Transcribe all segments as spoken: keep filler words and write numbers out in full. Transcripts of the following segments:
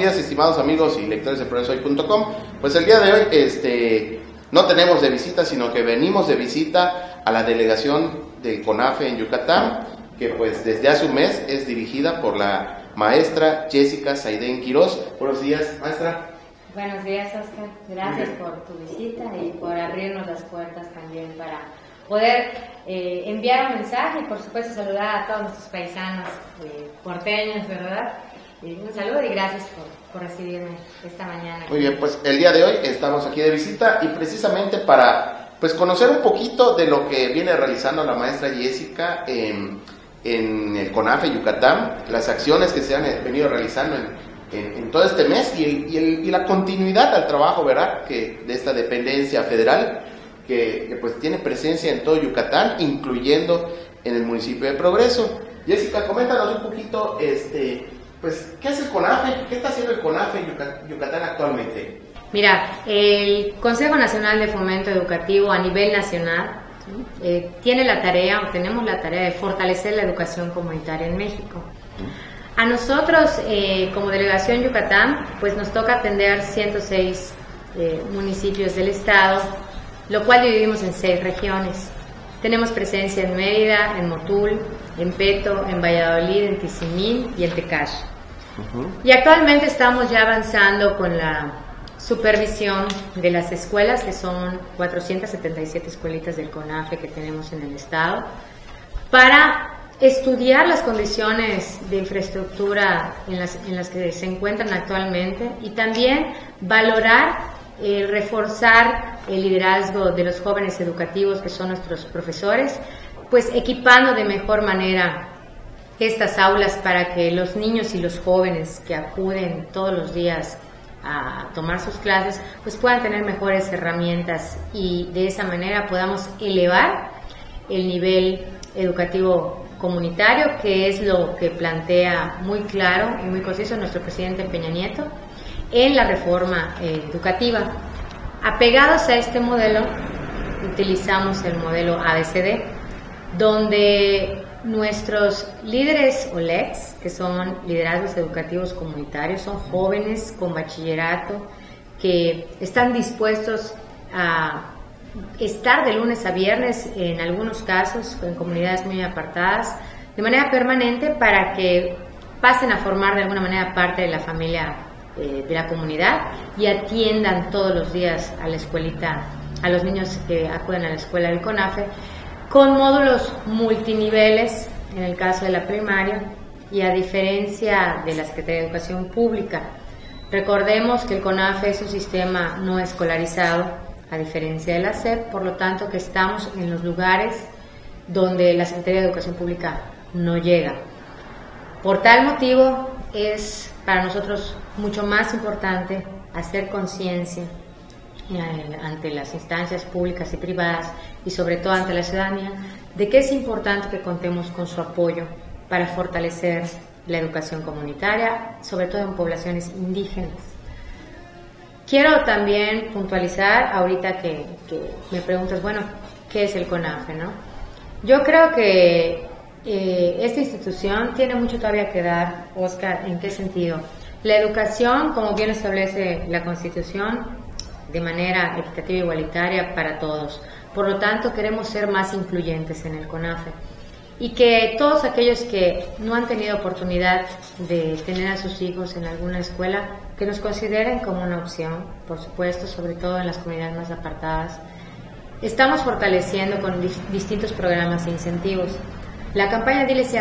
días, estimados amigos y lectores de progreso hoy punto com. Pues el día de hoy este, no tenemos de visita, sino que venimos de visita a la delegación del CONAFE en Yucatán, que pues desde hace un mes es dirigida por la maestra Jessica Saidén Quiroz. Buenos días, maestra. Buenos días, Oscar. Gracias por tu visita y por abrirnos las puertas también para poder eh, enviar un mensaje y por supuesto saludar a todos nuestros paisanos eh, porteños, ¿verdad? Y un saludo y gracias por, por recibirme esta mañana. Muy bien, pues el día de hoy estamos aquí de visita y precisamente para pues conocer un poquito de lo que viene realizando la maestra Jessica en, en el CONAFE Yucatán, las acciones que se han venido realizando en En, en todo este mes y, el, y, el, y la continuidad al trabajo, ¿verdad?, que de esta dependencia federal que, que pues tiene presencia en todo Yucatán, incluyendo en el municipio de Progreso. Jessica, coméntanos un poquito, este, pues, ¿qué hace el CONAFE? ¿Qué está haciendo el CONAFE en Yucat- Yucatán actualmente? Mira, el Consejo Nacional de Fomento Educativo a nivel nacional eh, tiene la tarea, o tenemos la tarea de fortalecer la educación comunitaria en México. A nosotros, eh, como Delegación Yucatán, pues nos toca atender ciento seis eh, municipios del estado, lo cual dividimos en seis regiones. Tenemos presencia en Mérida, en Motul, en Peto, en Valladolid, en Tizimín y en Tecash. Uh-huh. Y actualmente estamos ya avanzando con la supervisión de las escuelas, que son cuatrocientas setenta y siete escuelitas del CONAFE que tenemos en el estado, para estudiar las condiciones de infraestructura en las, en las que se encuentran actualmente y también valorar, eh, reforzar el liderazgo de los jóvenes educativos que son nuestros profesores, pues equipando de mejor manera estas aulas para que los niños y los jóvenes que acuden todos los días a tomar sus clases, pues puedan tener mejores herramientas y de esa manera podamos elevar el nivel educativo comunitario, que es lo que plantea muy claro y muy conciso nuestro presidente Peña Nieto en la reforma eh, educativa. Apegados a este modelo, utilizamos el modelo A B C D, donde nuestros líderes o L E Cs, que son liderazgos educativos comunitarios, son jóvenes con bachillerato que están dispuestos a estar de lunes a viernes, en algunos casos, en comunidades muy apartadas, de manera permanente para que pasen a formar de alguna manera parte de la familia, eh, de la comunidad y atiendan todos los días a la escuelita, a los niños que acuden a la escuela del CONAFE, con módulos multiniveles, en el caso de la primaria, y a diferencia de la Secretaría de Educación Pública. Recordemos que el CONAFE es un sistema no escolarizado, a diferencia de la SEP, por lo tanto que estamos en los lugares donde la Secretaría de Educación Pública no llega. Por tal motivo es para nosotros mucho más importante hacer conciencia ante las instancias públicas y privadas y sobre todo ante la ciudadanía de que es importante que contemos con su apoyo para fortalecer la educación comunitaria, sobre todo en poblaciones indígenas. Quiero también puntualizar, ahorita que, que me preguntas, bueno, ¿qué es el CONAFE, no? Yo creo que eh, esta institución tiene mucho todavía que dar, Oscar. ¿En qué sentido? La educación, como bien establece la Constitución, de manera equitativa e igualitaria para todos. Por lo tanto, queremos ser más incluyentes en el CONAFE. Y que todos aquellos que no han tenido oportunidad de tener a sus hijos en alguna escuela, que nos consideren como una opción, por supuesto, sobre todo en las comunidades más apartadas. Estamos fortaleciendo con di- distintos programas e incentivos. La campaña Dile Sí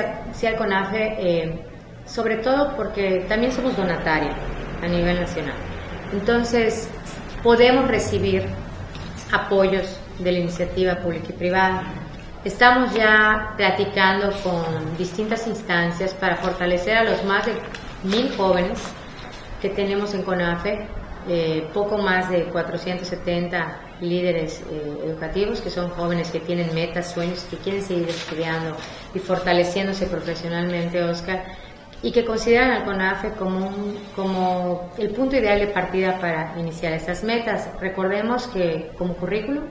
al CONAFE, eh, sobre todo porque también somos donataria a nivel nacional. Entonces, podemos recibir apoyos de la iniciativa pública y privada. Estamos ya platicando con distintas instancias para fortalecer a los más de mil jóvenes que tenemos en CONAFE, eh, poco más de cuatrocientos setenta líderes eh, educativos que son jóvenes que tienen metas, sueños, que quieren seguir estudiando y fortaleciéndose profesionalmente, Oscar, y que consideran al CONAFE como, un, como el punto ideal de partida para iniciar estas metas. Recordemos que como currículum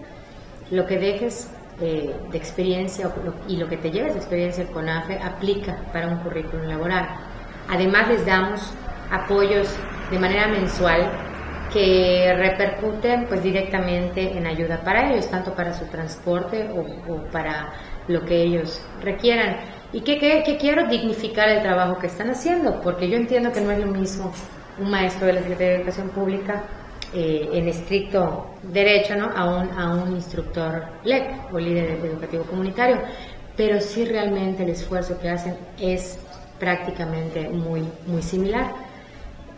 lo que dejes De, de experiencia y lo que te lleves de experiencia en CONAFE aplica para un currículum laboral. Además les damos apoyos de manera mensual que repercuten pues directamente en ayuda para ellos, tanto para su transporte o, o para lo que ellos requieran. Y que, que, que quiero dignificar el trabajo que están haciendo, porque yo entiendo que no es lo mismo un maestro de la Secretaría de Educación Pública eh, en estricto derecho, ¿no?, a, un, a un instructor L E C o líder educativo comunitario, pero sí realmente el esfuerzo que hacen es prácticamente muy, muy similar.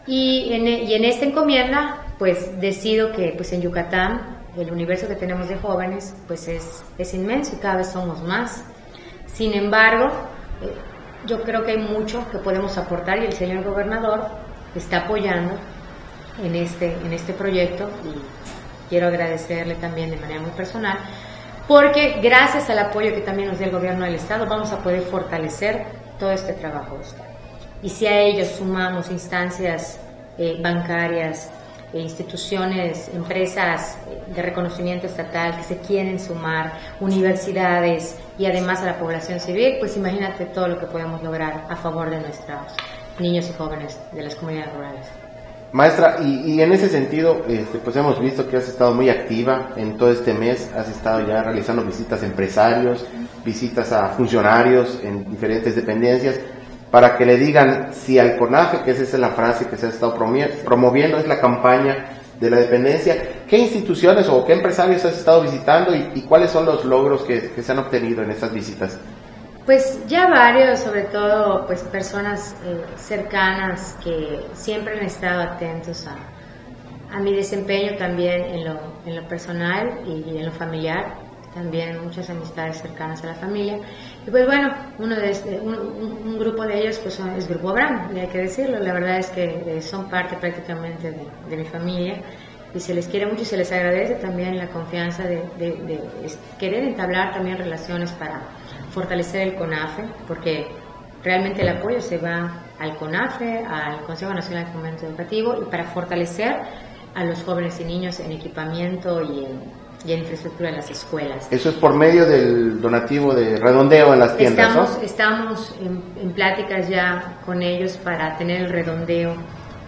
Y en, y en esta encomienda pues decido que pues en Yucatán el universo que tenemos de jóvenes pues es, es inmenso y cada vez somos más. Sin embargo, yo creo que hay mucho que podemos aportar y el señor gobernador está apoyando en este, en este proyecto, y quiero agradecerle también de manera muy personal, porque gracias al apoyo que también nos da el gobierno del estado vamos a poder fortalecer todo este trabajo. Y si a ellos sumamos instancias eh, bancarias, instituciones, empresas de reconocimiento estatal que se quieren sumar, universidades y además a la población civil, pues imagínate todo lo que podemos lograr a favor de nuestros niños y jóvenes de las comunidades rurales. Maestra, y, y en ese sentido, este, pues hemos visto que has estado muy activa en todo este mes, has estado ya realizando visitas a empresarios, visitas a funcionarios en diferentes dependencias, para que le digan si al CONAFE, que esa es la frase que se ha estado promoviendo, es la campaña de la dependencia, ¿qué instituciones o qué empresarios has estado visitando y, y cuáles son los logros que, que se han obtenido en estas visitas? Pues ya varios, sobre todo pues personas eh, cercanas que siempre han estado atentos a, a mi desempeño también en lo, en lo personal y, y en lo familiar. También muchas amistades cercanas a la familia. Y pues bueno, uno de este, un, un, un grupo de ellos pues es Grupo Abraham, y hay que decirlo, la verdad es que son parte prácticamente de, de mi familia y se les quiere mucho y se les agradece también la confianza de, de, de querer entablar también relaciones para fortalecer el CONAFE, porque realmente el apoyo se va al CONAFE, al Consejo Nacional de Fomento Educativo, y para fortalecer a los jóvenes y niños en equipamiento y en y en infraestructura en las escuelas. Eso es por medio del donativo de redondeo en las tiendas, estamos, ¿no? Estamos en, en pláticas ya con ellos para tener el redondeo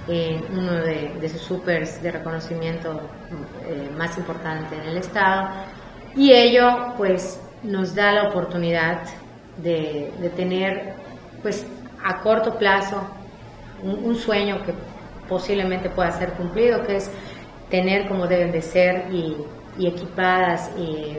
en uno de, de sus supers de reconocimiento eh, más importante en el estado, y ello pues nos da la oportunidad de, de tener pues a corto plazo un, un sueño que posiblemente pueda ser cumplido, que es tener como deben de ser y y equipadas y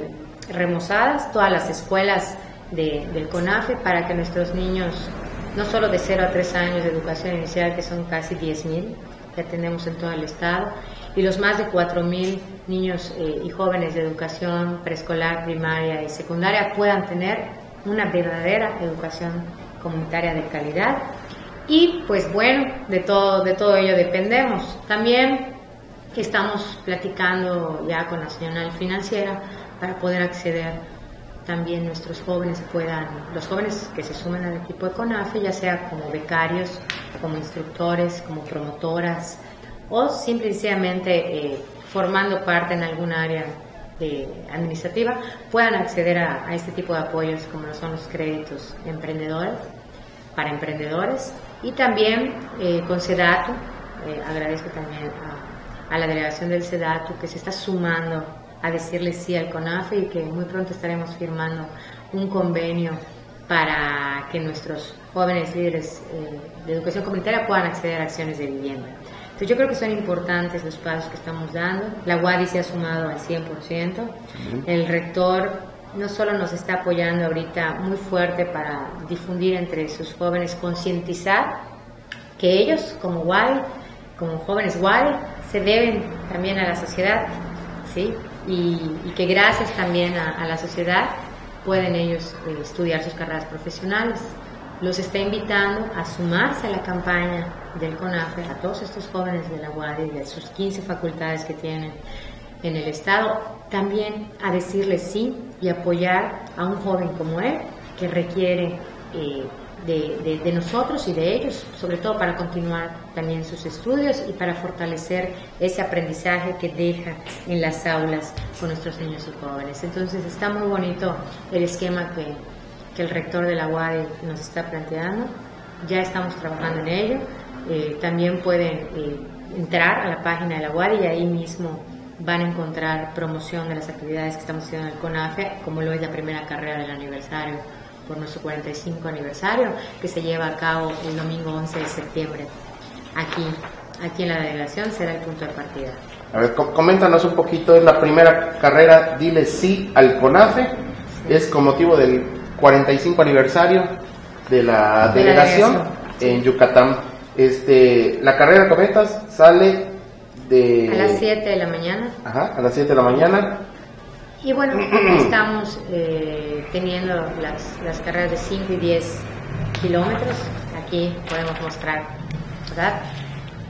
remozadas todas las escuelas de, del CONAFE, para que nuestros niños, no solo de cero a tres años de educación inicial, que son casi diez mil que tenemos en todo el estado, y los más de cuatro mil niños eh, y jóvenes de educación preescolar, primaria y secundaria, puedan tener una verdadera educación comunitaria de calidad. Y pues bueno, de todo, de todo ello dependemos. También que estamos platicando ya con la Nacional Financiera para poder acceder también nuestros jóvenes, puedan, los jóvenes que se sumen al equipo de CONAFE, ya sea como becarios, como instructores, como promotoras o simplemente eh, formando parte en alguna área eh, administrativa, puedan acceder a, a este tipo de apoyos como lo son los créditos emprendedores, para emprendedores, y también eh, con SEDATU, eh, agradezco también a a la delegación del SEDATU que se está sumando a decirle sí al CONAFE, y que muy pronto estaremos firmando un convenio para que nuestros jóvenes líderes eh, de educación comunitaria puedan acceder a acciones de vivienda. Entonces yo creo que son importantes los pasos que estamos dando. La U A D Y se ha sumado al cien por ciento. Uh-huh. El rector no solo nos está apoyando ahorita muy fuerte para difundir entre sus jóvenes, concientizar que ellos como U A D Y, como jóvenes U A D Y, se deben también a la sociedad, ¿sí? y, y que gracias también a, a la sociedad pueden ellos eh, estudiar sus carreras profesionales. Los está invitando a sumarse a la campaña del CONAFE, a todos estos jóvenes de la U A D Y, de sus quince facultades que tienen en el estado, también a decirle sí y apoyar a un joven como él, que requiere eh, De, de, de nosotros y de ellos, sobre todo para continuar también sus estudios y para fortalecer ese aprendizaje que deja en las aulas con nuestros niños y jóvenes. Entonces está muy bonito el esquema que, que el rector de la U A D Y nos está planteando, ya estamos trabajando en ello, eh, también pueden eh, entrar a la página de la U A D Y y ahí mismo van a encontrar promoción de las actividades que estamos haciendo en el CONAFE, como lo es la primera carrera del aniversario, por nuestro cuarenta y cinco aniversario, que se lleva a cabo el domingo once de septiembre. Aquí, aquí en la delegación será el punto de partida. A ver, coméntanos un poquito, es la primera carrera, dile sí al CONAFE, sí. Es con motivo del cuarenta y cinco aniversario de la de delegación, la delegación sí. En Yucatán. Este, la carrera, comentas, sale de... A las siete de la mañana. Ajá, a las siete de la mañana. Y bueno, estamos eh, teniendo las, las carreras de cinco y diez kilómetros. Aquí podemos mostrar, ¿verdad?,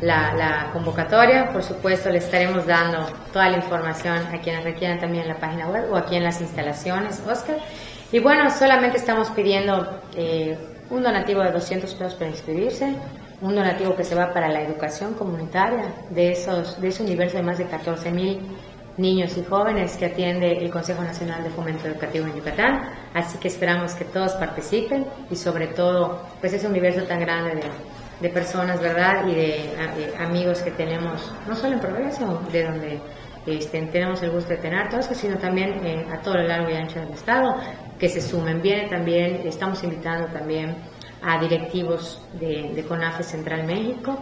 la, la convocatoria. Por supuesto, le estaremos dando toda la información a quienes requieran también en la página web o aquí en las instalaciones, Oscar. Y bueno, solamente estamos pidiendo eh, un donativo de doscientos pesos para inscribirse, un donativo que se va para la educación comunitaria de, esos, de ese universo de más de catorce mil niños y jóvenes que atiende el Consejo Nacional de Fomento Educativo en Yucatán, así que esperamos que todos participen y sobre todo pues ese universo tan grande de, de personas, ¿verdad?, y de, de amigos que tenemos, no solo en Progreso, de donde este, tenemos el gusto de tener todos, sino también eh, a todo lo largo y ancho del estado, que se sumen. Viene también, estamos invitando también a directivos de, de CONAFE Central México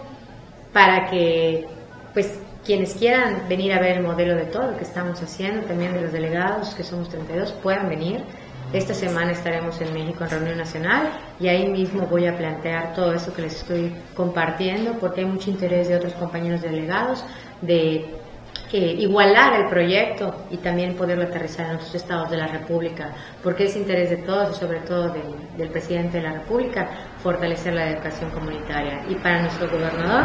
para que pues quienes quieran venir a ver el modelo de todo lo que estamos haciendo, también de los delegados, que somos treinta y dos, puedan venir. Esta semana estaremos en México en reunión nacional y ahí mismo voy a plantear todo eso que les estoy compartiendo, porque hay mucho interés de otros compañeros delegados de eh, igualar el proyecto y también poderlo aterrizar en otros estados de la República, porque es interés de todos y sobre todo de, del presidente de la República fortalecer la educación comunitaria. Y para nuestro gobernador,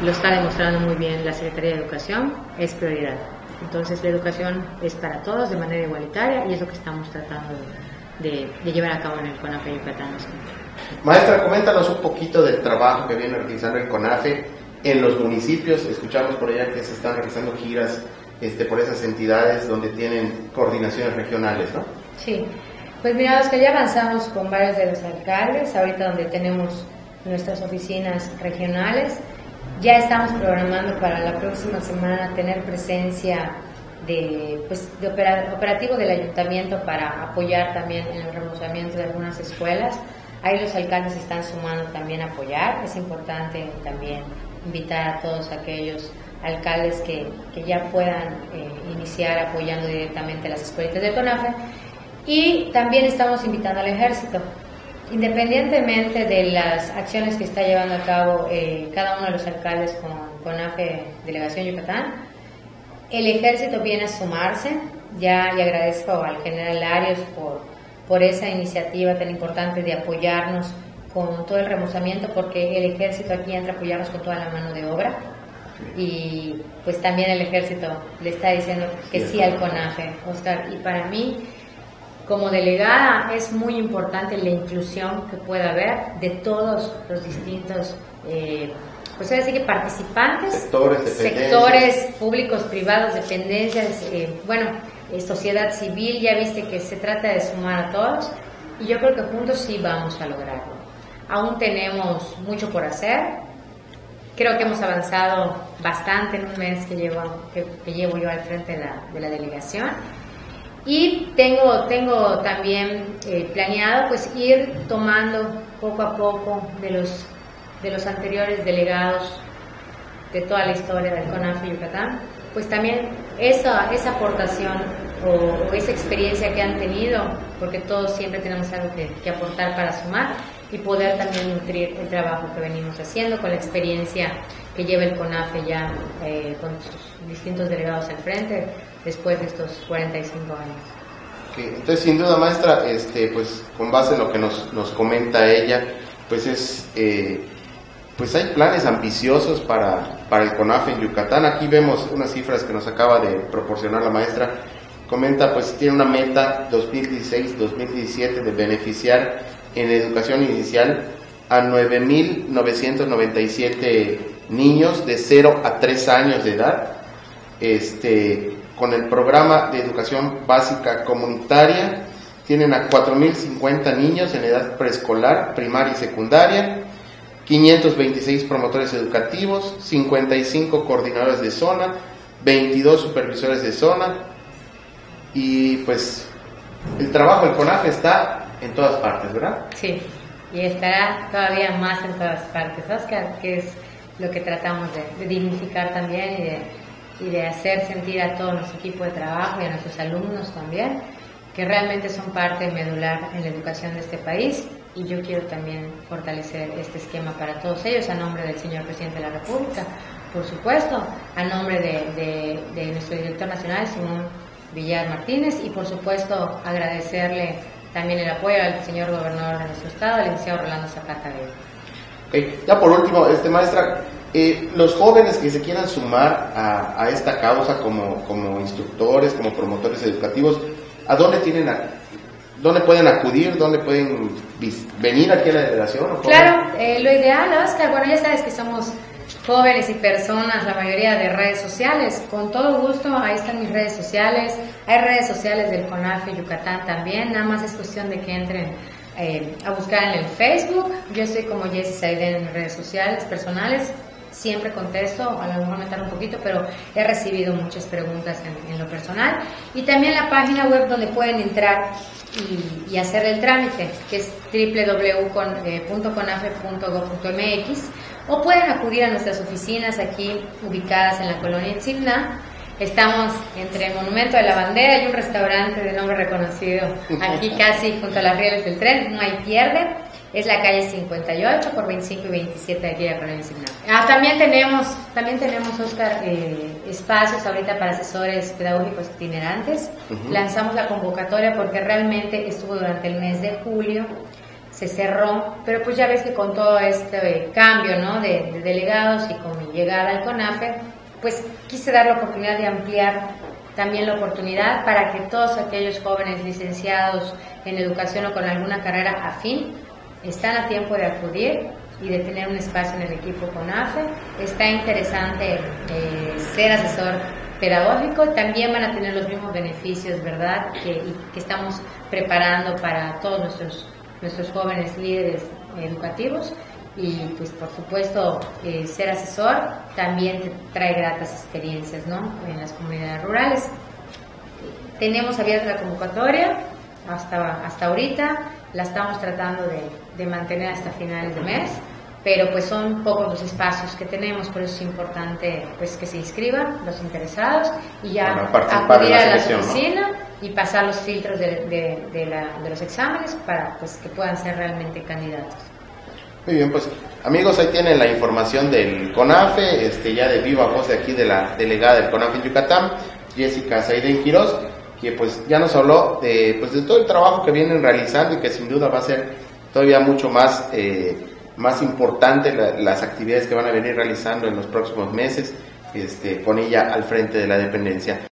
lo está demostrando muy bien, la Secretaría de Educación es prioridad. Entonces la educación es para todos de manera igualitaria y es lo que estamos tratando de, de, de llevar a cabo en el CONAFE Yucatán. Maestra, coméntanos un poquito del trabajo que viene realizando el CONAFE en los municipios. Escuchamos por allá que se están realizando giras este, por esas entidades donde tienen coordinaciones regionales, ¿no? Sí, pues mira, Oscar, ya avanzamos con varios de los alcaldes, ahorita donde tenemos nuestras oficinas regionales. Ya estamos programando para la próxima semana tener presencia de, pues, de operativo del ayuntamiento para apoyar también en el remozamiento de algunas escuelas. Ahí los alcaldes están sumando también a apoyar. Es importante también invitar a todos aquellos alcaldes que, que ya puedan eh, iniciar apoyando directamente las escuelitas del CONAFE. Y también estamos invitando al ejército. Independientemente de las acciones que está llevando a cabo eh, cada uno de los alcaldes con CONAFE Delegación Yucatán, el ejército viene a sumarse. Ya le agradezco al general Arias por, por esa iniciativa tan importante de apoyarnos con todo el remozamiento, porque el ejército aquí entra a apoyarnos con toda la mano de obra. Y pues también el ejército le está diciendo que sí, sí al CONAFE, Oscar. Y para mí, como delegada, es muy importante la inclusión que pueda haber de todos los distintos eh, pues ahora sí que participantes, sectores, sectores públicos, privados, dependencias, eh, bueno, eh, sociedad civil. Ya viste que se trata de sumar a todos y yo creo que juntos sí vamos a lograrlo. Aún tenemos mucho por hacer, creo que hemos avanzado bastante en un mes que llevo, que, que llevo yo al frente de la, de la delegación. Y tengo, tengo también eh, planeado pues ir tomando poco a poco de los, de los anteriores delegados de toda la historia del CONAFE Yucatán, pues también esa, esa aportación o, o esa experiencia que han tenido, porque todos siempre tenemos algo que, que aportar para sumar y poder también nutrir el trabajo que venimos haciendo con la experiencia que lleva el CONAFE ya eh, con sus distintos delegados al frente después de estos cuarenta y cinco años. Okay. Entonces, sin duda, maestra, este, pues, con base en lo que nos, nos comenta ella, pues es, eh, pues hay planes ambiciosos para, para el CONAFE en Yucatán. Aquí vemos unas cifras que nos acaba de proporcionar la maestra. Comenta, pues, tiene una meta dos mil dieciséis dos mil diecisiete de beneficiar en educación inicial a nueve mil novecientos noventa y siete niños de cero a tres años de edad. Este... Con el programa de educación básica comunitaria tienen a cuatro mil cincuenta niños en edad preescolar, primaria y secundaria, quinientos veintiséis promotores educativos, cincuenta y cinco coordinadores de zona, veintidós supervisores de zona, y pues el trabajo del CONAFE está en todas partes, ¿verdad? Sí, y estará todavía más en todas partes, Oscar, que es lo que tratamos de, de dignificar también y de, y de hacer sentir a todo nuestro equipo de trabajo y a nuestros alumnos también, que realmente son parte medular en la educación de este país. Y yo quiero también fortalecer este esquema para todos ellos, a nombre del señor Presidente de la República, por supuesto, a nombre de, de, de nuestro director nacional, Simón Villar Martínez, y por supuesto agradecerle también el apoyo al señor gobernador de nuestro estado, el licenciado Rolando Zapata. Okay. Ya por último, este maestra, eh, los jóvenes que se quieran sumar a, a esta causa como, como instructores, como promotores educativos, ¿a dónde tienen a... ¿Dónde pueden acudir? ¿Dónde pueden venir aquí a la delegación? Claro, eh, lo ideal, Oscar, bueno, ya sabes que somos jóvenes y personas, la mayoría de redes sociales. Con todo gusto, ahí están mis redes sociales. Hay redes sociales del CONAFE Yucatán también, nada más es cuestión de que entren eh, a buscar en el Facebook. Yo estoy como Jessica Saidén en mis redes sociales personales. Siempre contesto, a lo mejor me tardo un poquito, pero he recibido muchas preguntas en, en lo personal. Y también la página web donde pueden entrar y, y hacer el trámite, que es doble u doble u doble u punto conafe punto gob punto mx, o pueden acudir a nuestras oficinas aquí ubicadas en la colonia Tzimná. Estamos entre el Monumento de la Bandera y un restaurante de nombre reconocido aquí casi junto a las rieles del tren, no hay pierde. Es la calle cincuenta y ocho por veinticinco y veintisiete aquí de Colonia Tzimná. Ah, también tenemos, también tenemos, Oscar, eh, espacios ahorita para asesores pedagógicos itinerantes. Uh-huh. Lanzamos la convocatoria porque realmente estuvo durante el mes de julio, se cerró, pero pues ya ves que con todo este eh, cambio, ¿no?, de, de delegados y con mi llegada al CONAFE, pues quise dar la oportunidad de ampliar también la oportunidad para que todos aquellos jóvenes licenciados en educación o con alguna carrera afín están a tiempo de acudir y de tener un espacio en el equipo CONAFE. Está interesante eh, ser asesor pedagógico. También van a tener los mismos beneficios, ¿verdad?, que, que estamos preparando para todos nuestros, nuestros jóvenes líderes educativos. Y pues por supuesto eh, ser asesor también trae gratas experiencias, ¿no?, en las comunidades rurales. Tenemos abierta la convocatoria hasta, hasta ahorita. La estamos tratando de, de mantener hasta finales de mes, pero pues son pocos los espacios que tenemos, por eso es importante pues que se inscriban los interesados y ya bueno, acudir a la, la oficina, ¿no?, y pasar los filtros de, de, de, la, de los exámenes para pues que puedan ser realmente candidatos. Muy bien, pues amigos, ahí tienen la información del CONAFE, este, ya de viva voz de aquí de la delegada del CONAFE en Yucatán, Jessica Saidén Quiroz, que pues ya nos habló de, pues, de todo el trabajo que vienen realizando y que sin duda va a ser todavía mucho más, eh, más importante la, las actividades que van a venir realizando en los próximos meses, este, con ella al frente de la dependencia.